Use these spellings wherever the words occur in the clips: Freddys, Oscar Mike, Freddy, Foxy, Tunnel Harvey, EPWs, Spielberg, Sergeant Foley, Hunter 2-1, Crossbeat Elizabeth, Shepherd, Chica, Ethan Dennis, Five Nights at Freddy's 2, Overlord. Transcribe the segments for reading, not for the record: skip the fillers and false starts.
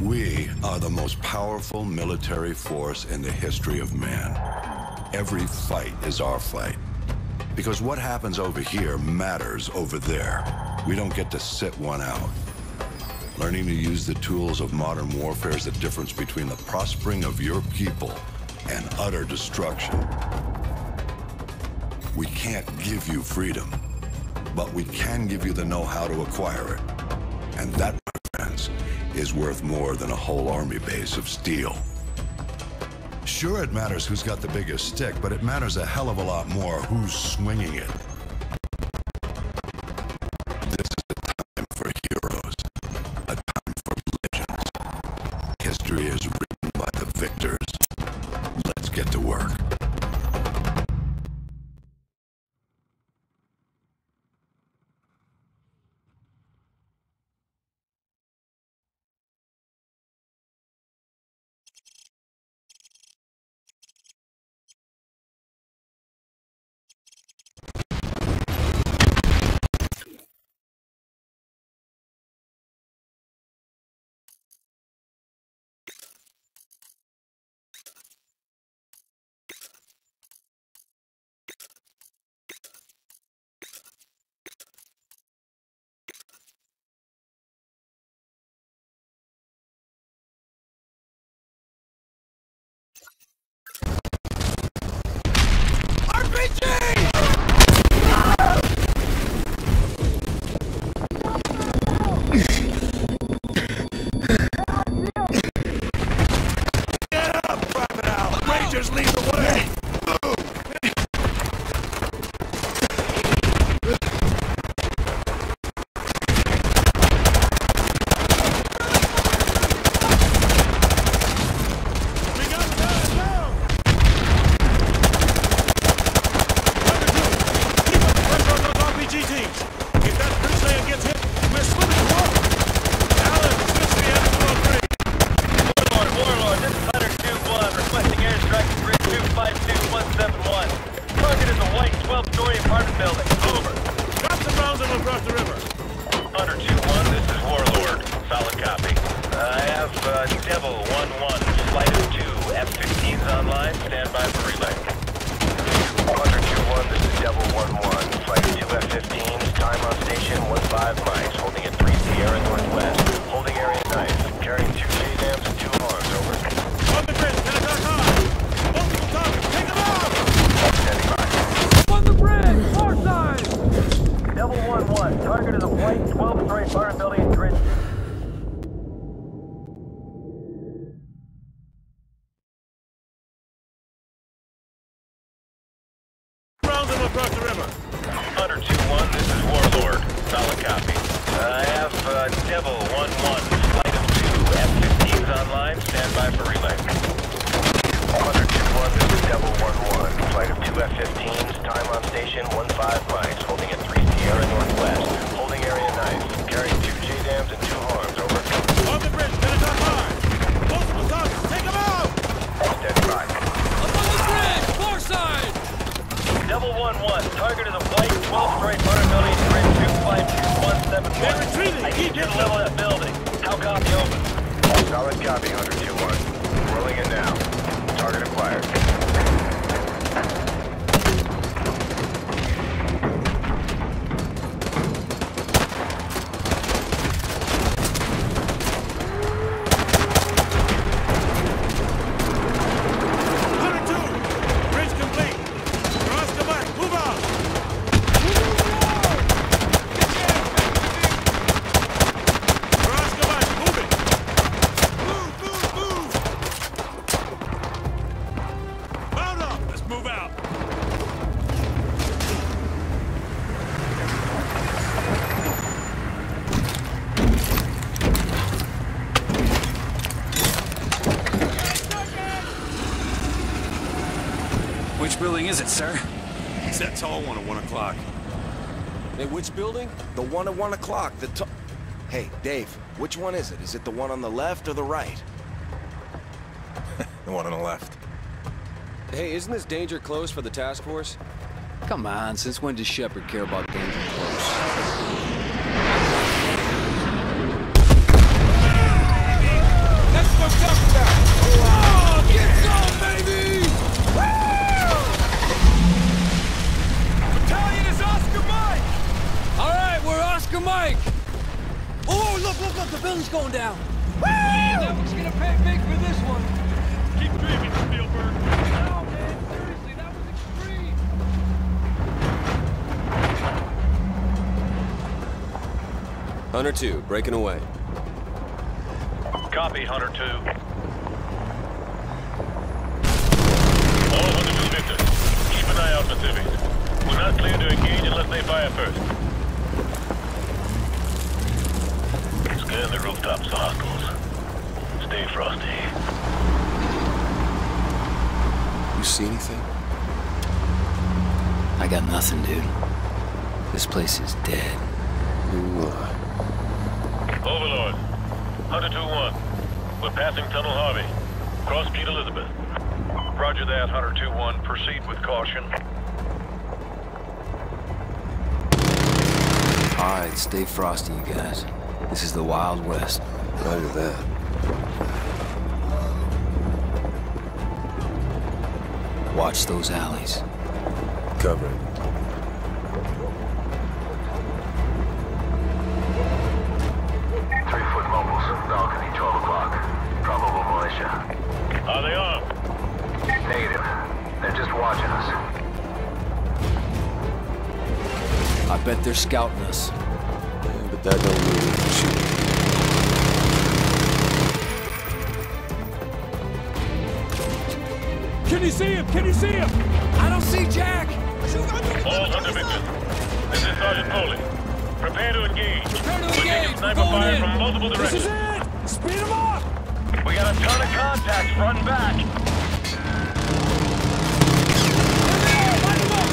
We are the most powerful military force in the history of man. Every fight is our fight. Because what happens over here matters over there. We don't get to sit one out. Learning to use the tools of modern warfare is the difference between the prospering of your people and utter destruction. We can't give you freedom, but we can give you the know-how to acquire it. And that, my friends, is worth more than a whole army base of steel. Sure, it matters who's got the biggest stick, but it matters a hell of a lot more who's swinging it. This is a time for heroes, a time for legends. History is written by the victors. Let's get to work. Is it, sir? It's that tall one at 1 o'clock. Hey, which building? The one at 1 o'clock. The tall. Hey, Dave, which one is it? Is it the one on the left or the right? The one on the left. Hey, isn't this danger close for the task force? Come on, since when does Shepherd care about danger close? Oscar Mike! Oh, look, look, look, the building's going down! Woo! Man, that one's gonna pay big for this one! Keep dreaming, Spielberg! No, man, seriously, that was extreme! Hunter 2, breaking away. Copy, Hunter 2. All Hunter 2 victors, keep an eye out for civvies. We're not clear to engage unless they fire first. The rooftops and hospitals. Stay frosty. You see anything? I got nothing, dude. This place is dead. Overlord. Hunter 2-1. We're passing Tunnel Harvey. Crossbeat Elizabeth. Roger that, Hunter 2-1. Proceed with caution. All right, stay frosty, you guys. This is the Wild West. Roger that. Watch those alleys. Cover it. Three-foot mobiles, balcony, 12 o'clock. Probable militia. Are they armed? Negative. They're just watching us. I bet they're scouting us. Yeah, but that don't mean we can shoot. Can you see him? Can you see him? I don't see Jack! All under victors. This is Sergeant Foley. Prepare to engage. Prepare to engage. We're taking sniper fire from multiple directions. This is it! Speed him up! We got a ton of contacts. Run back! Light him up!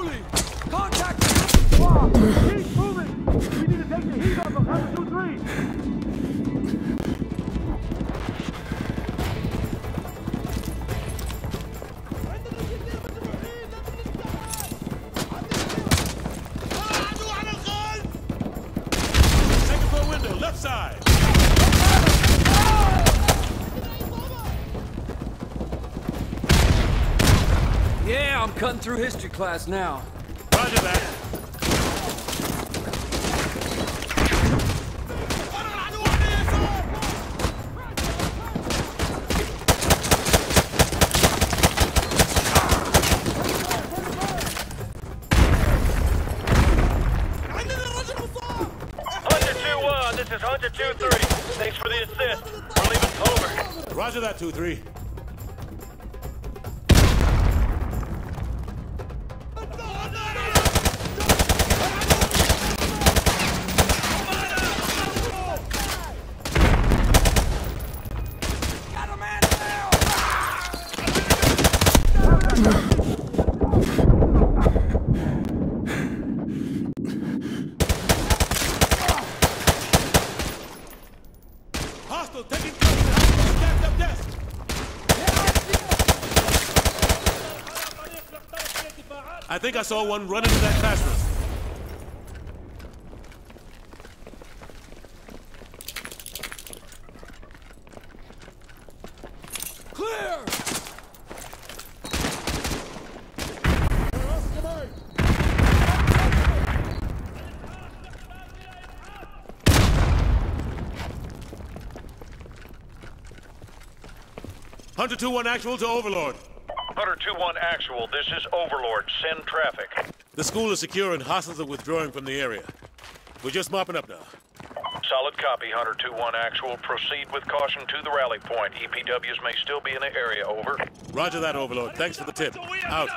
Foley! Contact the squad! Keep moving! We need to take the heat up of Hunter 2-3! Take it for a window, left side! Yeah, I'm cutting through history class now. Roger that. Hunter 2-1, this is Hunter 2-3. Thanks for the assist. We're leaving over. Roger that, 2-3. I think I saw one run into that classroom. Clear! Hunter 2-1 actual to Overlord. Hunter 2-1 actual, this is Overlord. Send traffic. The school is secure and hostiles are withdrawing from the area. We're just mopping up now. Solid copy, Hunter 2-1 actual. Proceed with caution to the rally point. EPWs may still be in the area, over. Roger that, Overlord. Thanks for the tip. Out.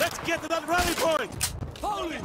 Let's get to that rally point! Holy...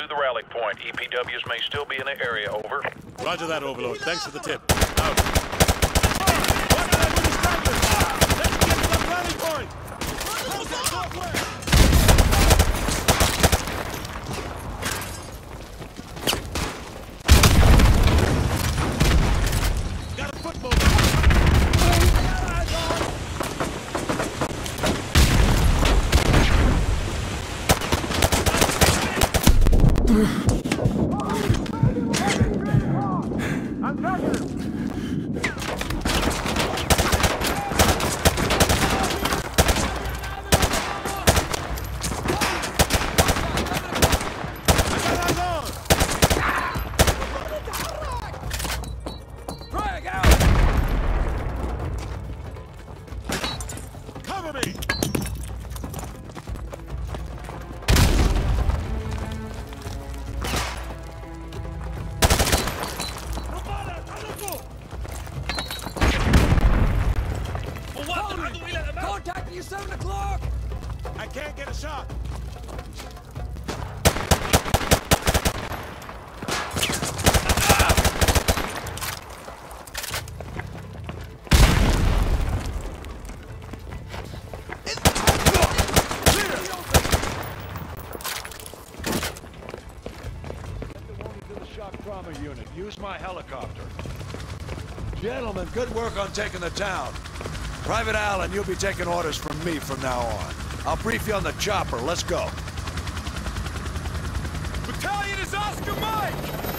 to the rally point. EPWs may still be in the area, over. Roger that, Overlord. Thanks for the tip. Out. Let's get to the rally point! Got a football Contacting you 7 o'clock! I can't get a shot! armor unit, use my helicopter. Gentlemen, good work on taking the town. Private Allen, you'll be taking orders from me from now on. I'll brief you on the chopper. Let's go. Battalion is Oscar Mike!